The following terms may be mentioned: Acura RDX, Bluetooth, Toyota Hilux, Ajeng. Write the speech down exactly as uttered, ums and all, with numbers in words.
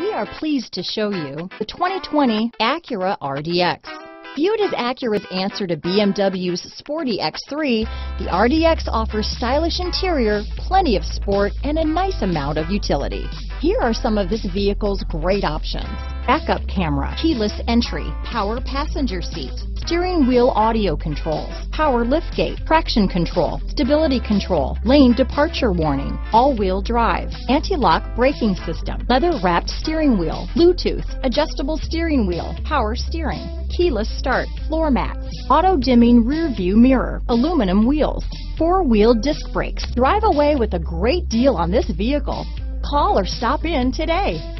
We are pleased to show you the twenty twenty Acura R D X. Viewed as Acura's answer to B M W's sporty X three, the R D X offers stylish interior, plenty of sport, and a nice amount of utility. Here are some of this vehicle's great options: backup camera, keyless entry, power passenger seat, steering wheel audio controls, power liftgate, traction control, stability control, lane departure warning, all-wheel drive, anti-lock braking system, leather-wrapped steering wheel, Bluetooth, adjustable steering wheel, power steering, keyless start, floor mats, auto-dimming rear-view mirror, aluminum wheels, four-wheel disc brakes. Drive away with a great deal on this vehicle. Call or stop in today.